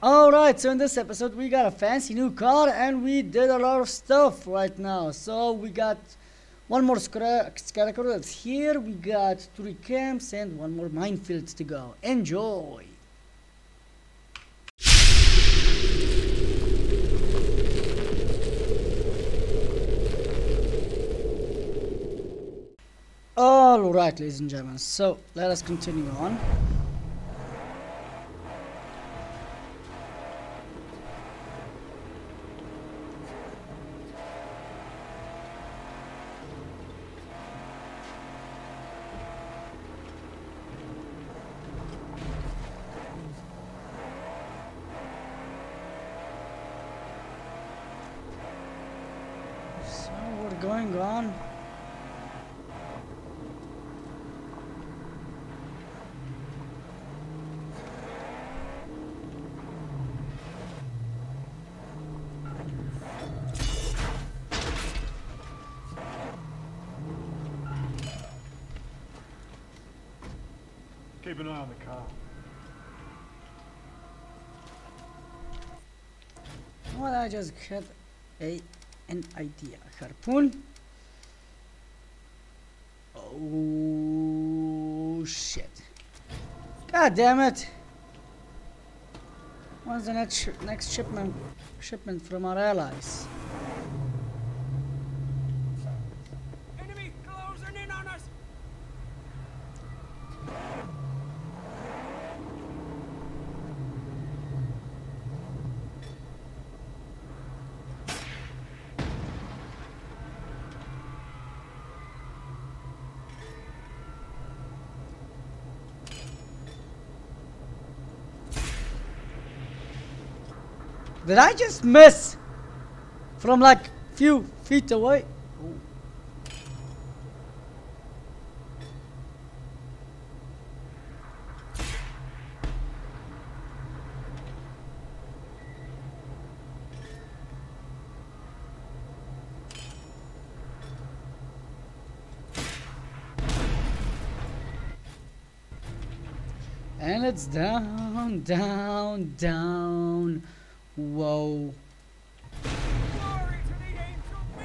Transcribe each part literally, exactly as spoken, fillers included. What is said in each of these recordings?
Alright, so in this episode we got a fancy new car and we did a lot of stuff right now. So we got one more scarecrow that's here, we got three camps and one more minefield to go. Enjoy! Alright, ladies and gentlemen, so let us continue on. Going on. Keep an eye on the car. Well, I just had a an idea. Harpoon. Oh shit. God damn it. When's the next sh next shipment shipment from our allies? Enemy closing in on us. Did I just miss from like few feet away? Ooh. And it's down, down, down. Whoa. Glory to the angel me.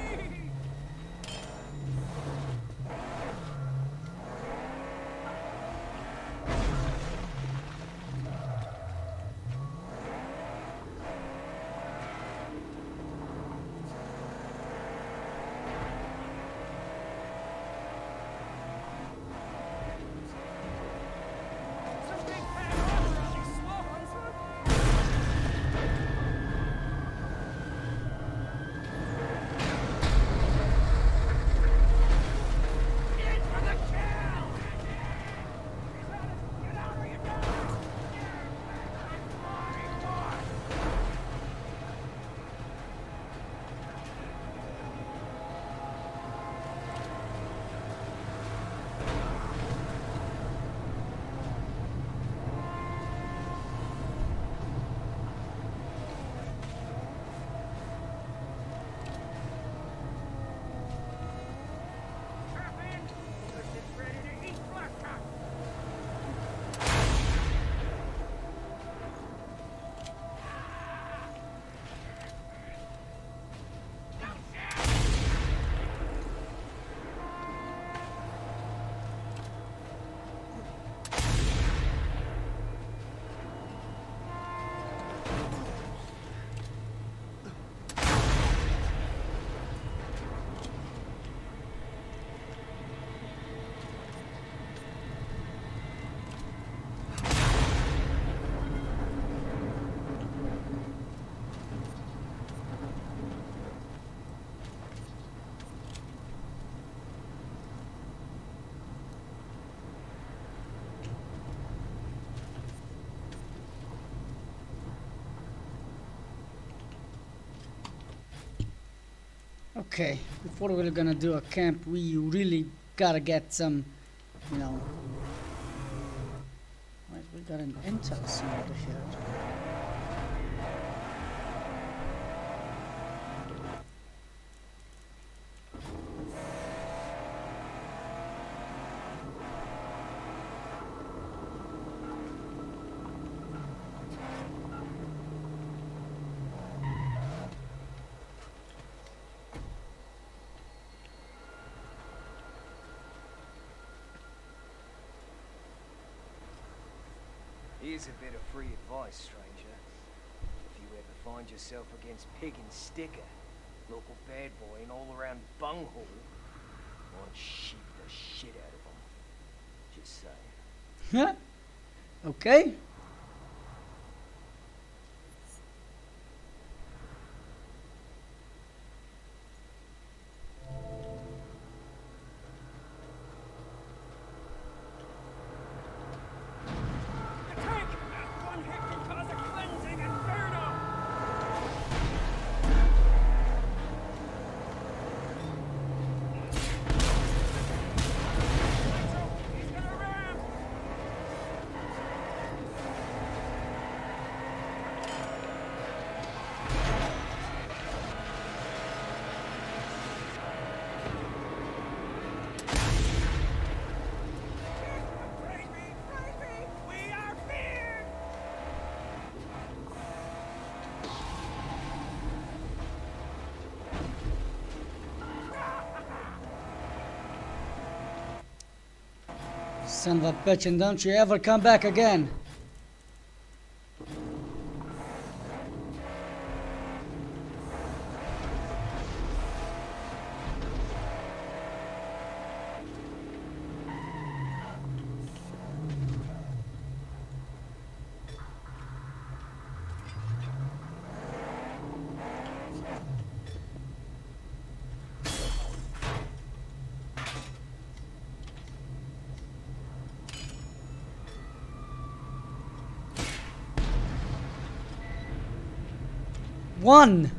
Okay, before we're gonna do a camp, we really gotta get some, you know. Wait, we got an intel somewhere over here. Here's a bit of free advice, stranger. If you ever find yourself against Pig and Sticker, local bad boy and all around Bunghole, I'll sheep the shit out of him. Just saying. Okay. Son of a bitch, and don't you ever come back again. One.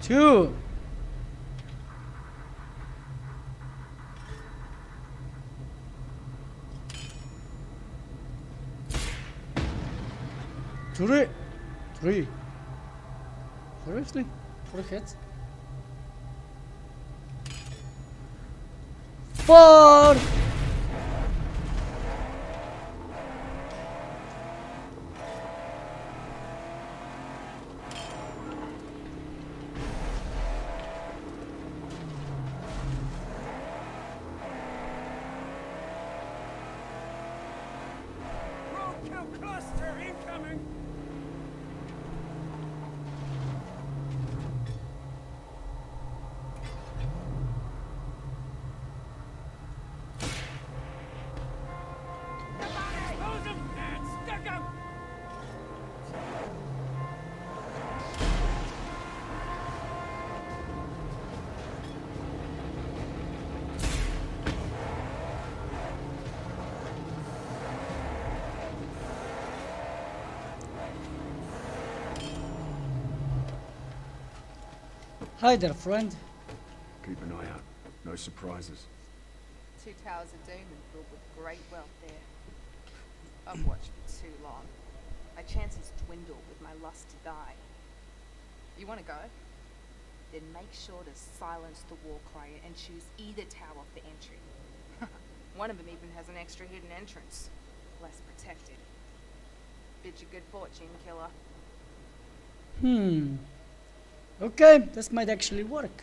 Two. Three. Three. Seriously? Three hits? Four. Hi there, friend. Keep an eye out. No surprises. Two towers of doom and filled with great wealth there. I've watched for too long. My chances dwindle with my lust to die. You want to go? Then make sure to silence the war crier and choose either tower for entry. One of them even has an extra hidden entrance. Less protected. Bid you good fortune, killer. Hmm. Okay, this might actually work.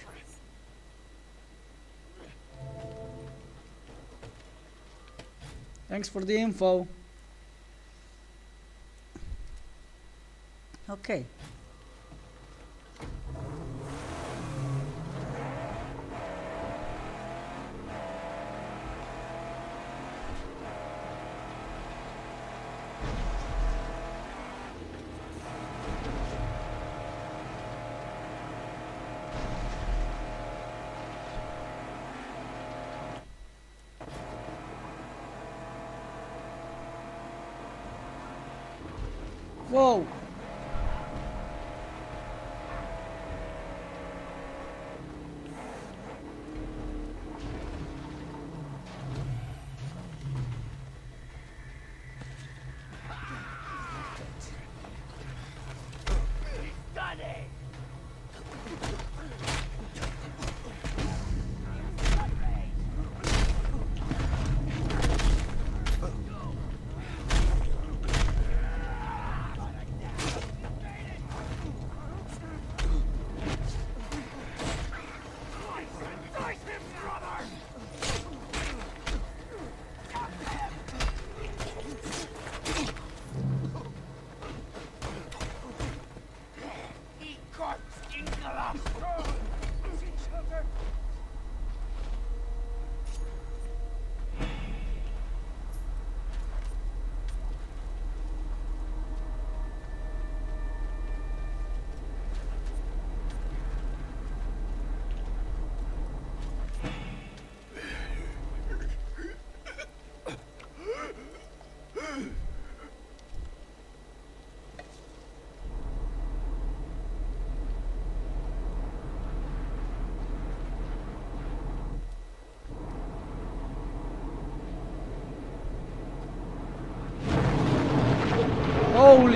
Thanks for the info. Okay. Whoa!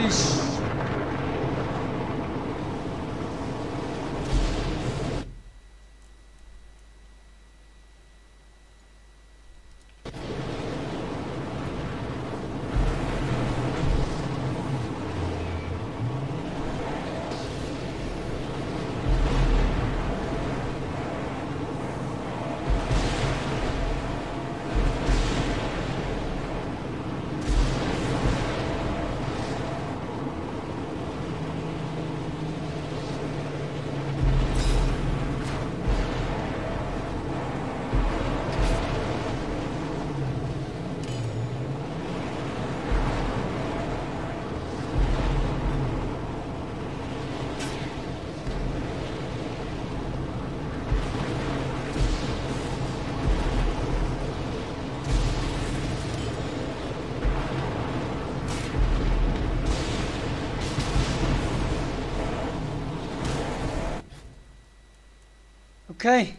Please. Okay.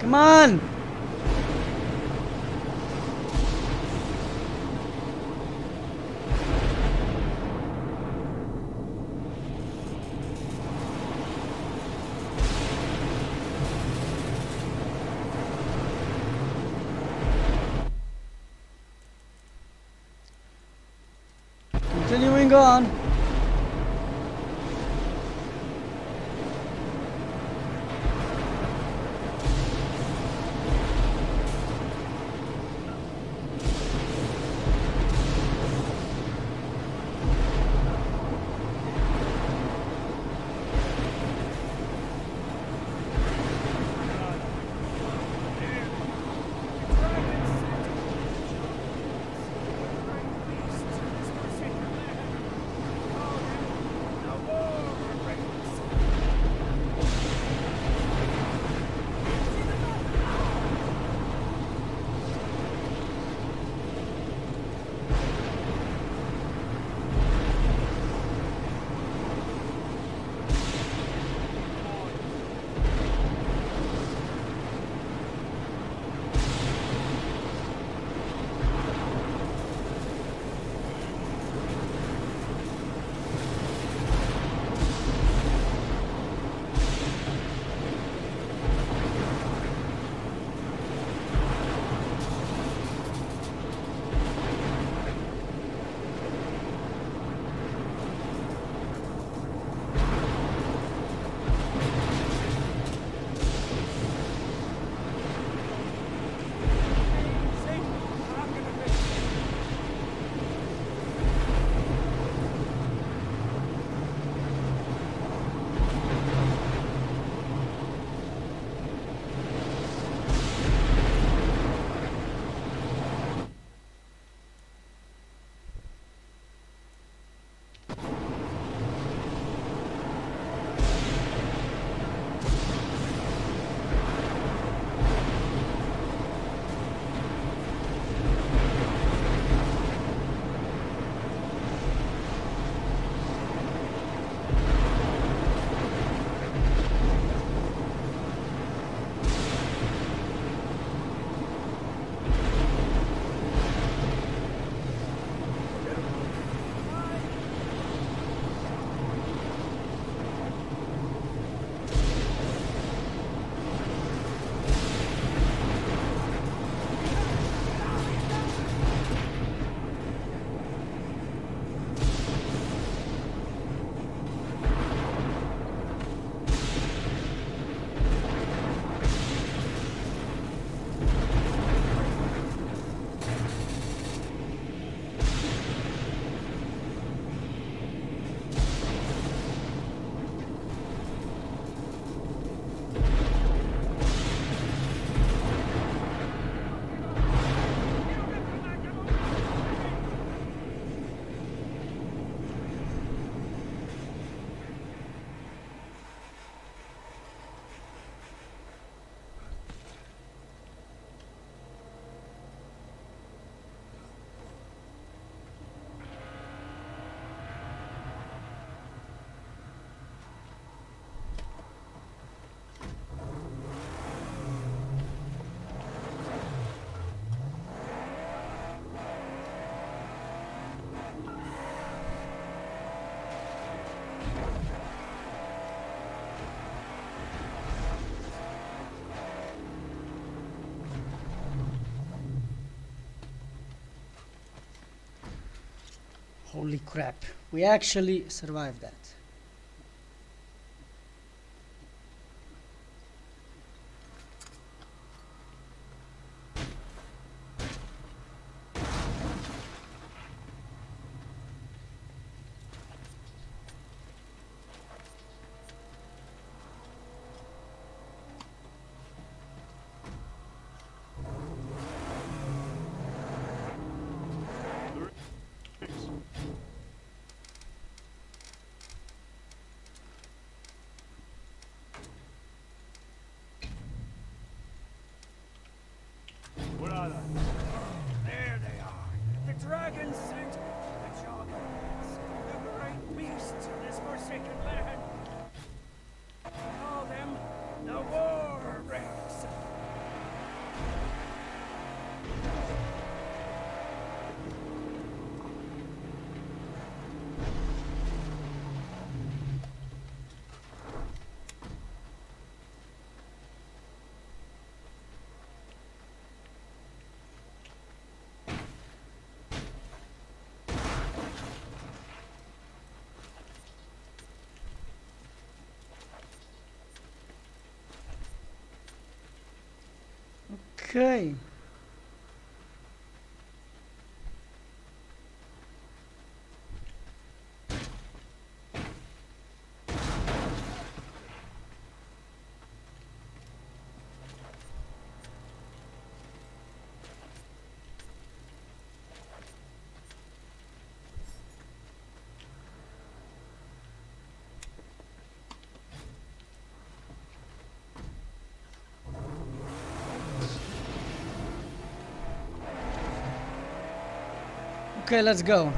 Come on! Continuing on. Holy crap, we actually survived that. Okay. Okay, let's go.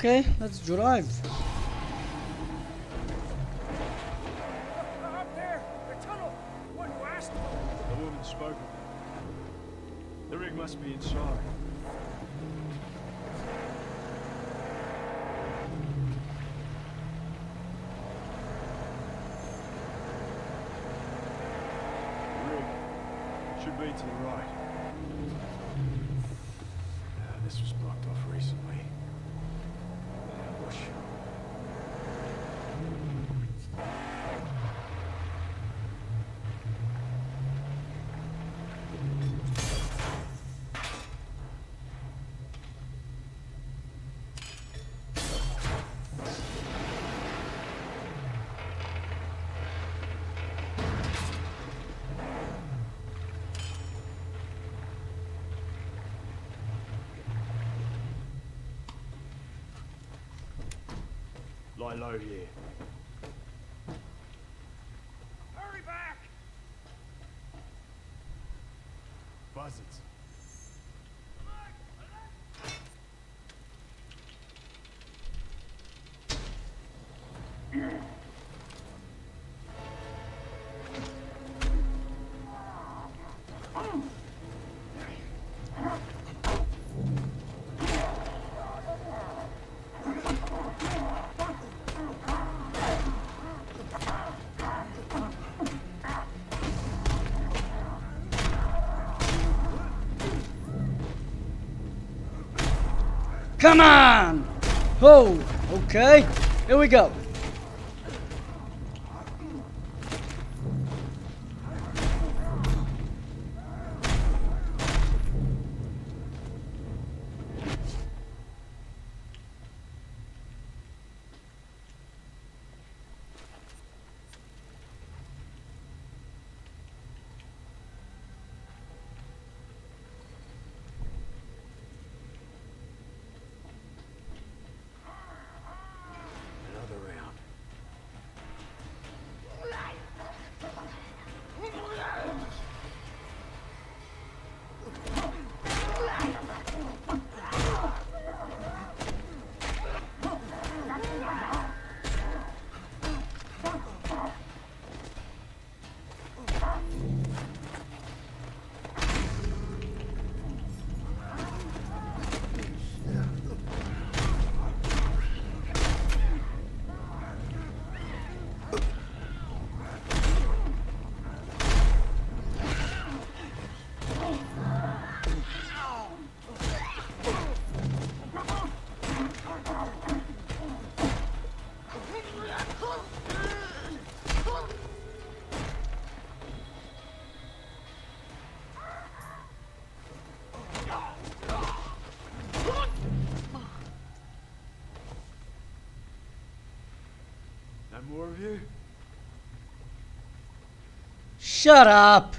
Okay, let's drive. Up there, the tunnel, one last one. The woman's spoken. The rig must be inside. The rig should be to the right. Uh, this was blocked off recently. Lie low here. Hurry back! Buzzards. Come on! Oh, okay. Here we go. more of you? Shut up!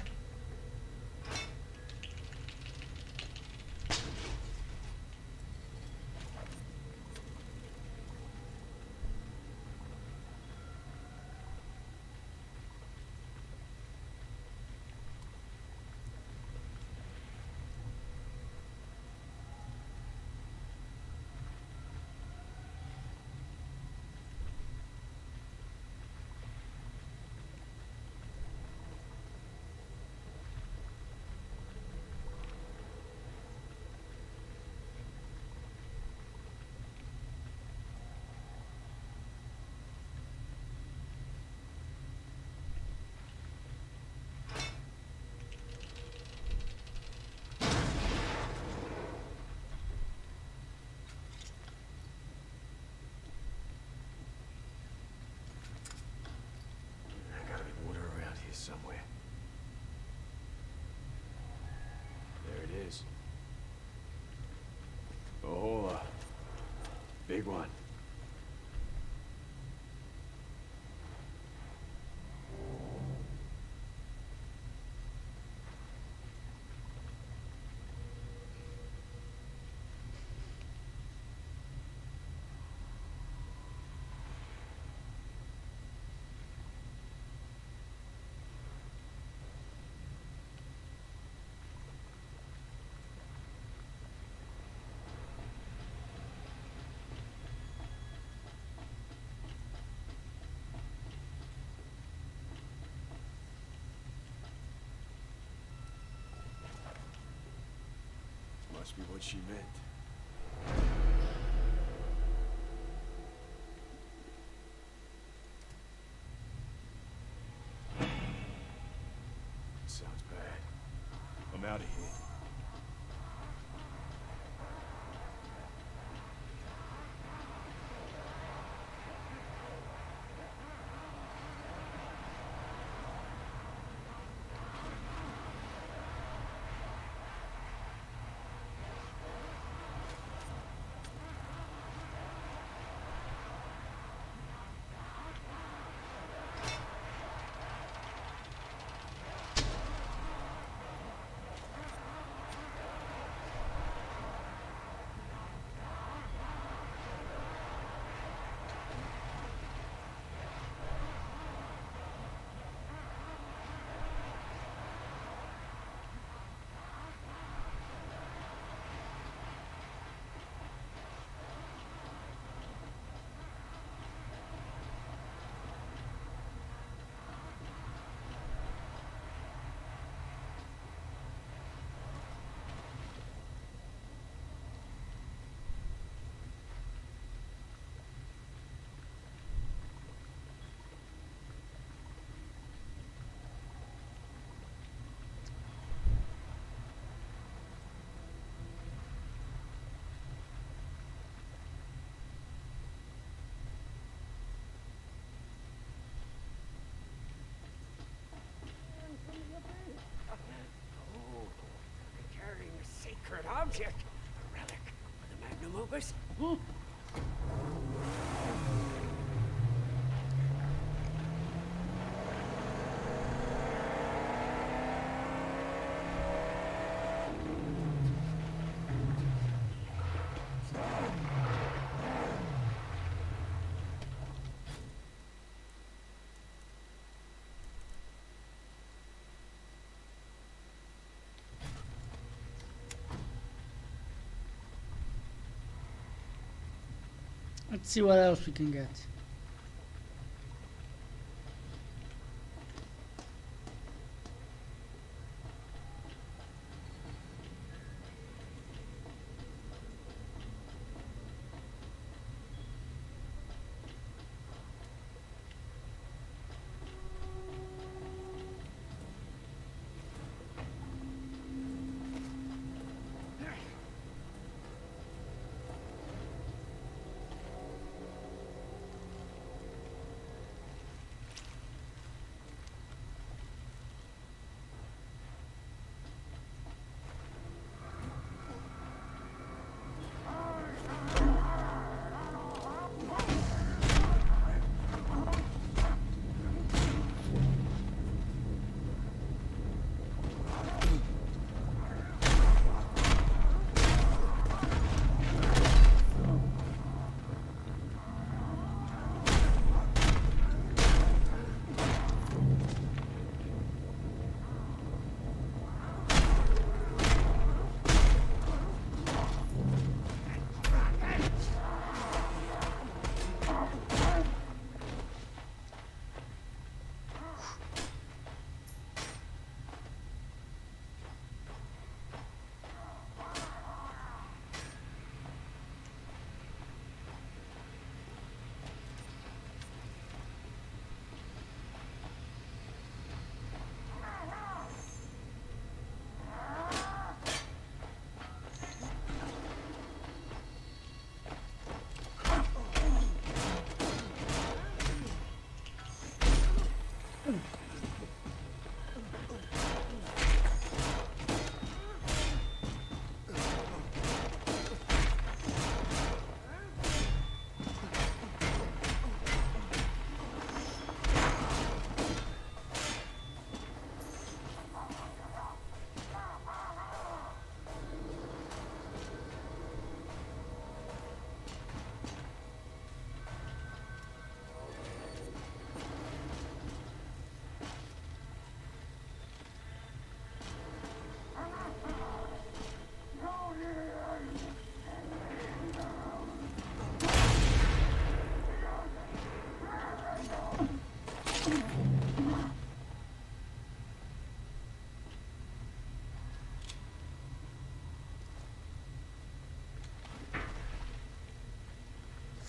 Somewhere. There it is. Oh, big one. Must be what she meant. Sounds bad. I'm out of here. An object, a relic of the Magnum Opus. Hmm. Let's see what else we can get.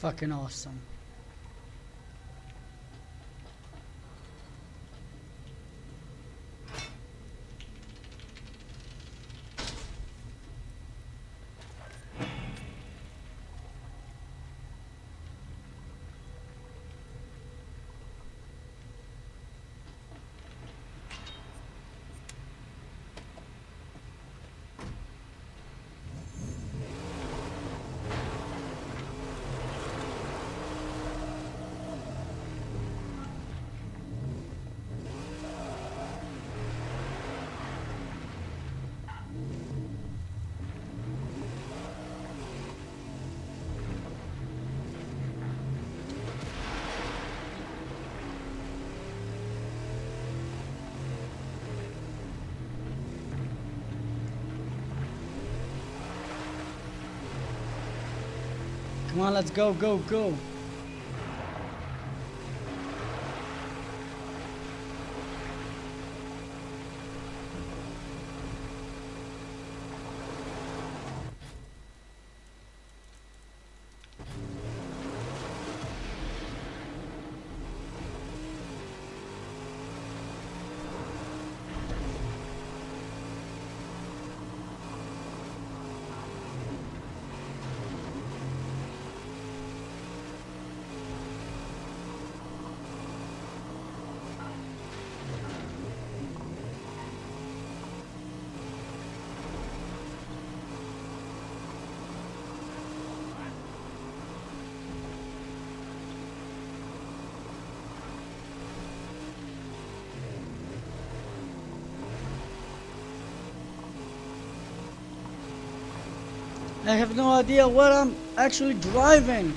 Fucking awesome. Come on, let's go, go, go. I have no idea where I'm actually driving.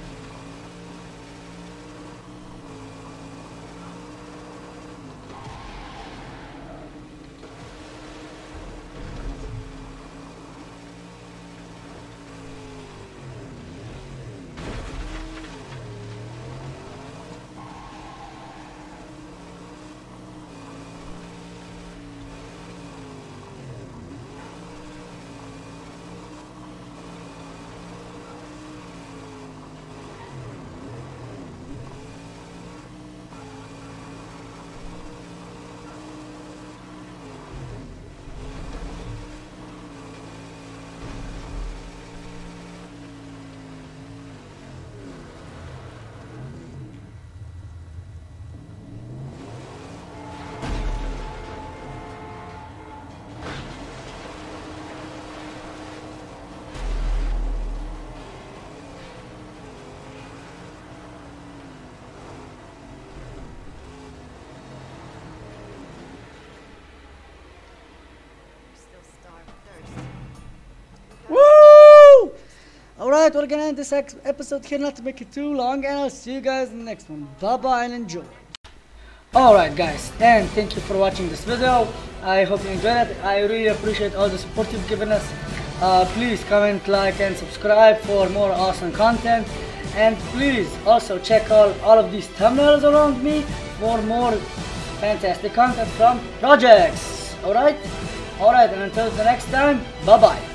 Alright, we're gonna end this episode here, not to make it too long, and I'll see you guys in the next one. Bye bye and enjoy. Alright guys, and thank you for watching this video. I hope you enjoyed it. I really appreciate all the support you've given us. Uh, please comment, like and subscribe for more awesome content, and please also check out all of these thumbnails around me for more fantastic content from Projects. Alright, alright, and until the next time, bye bye.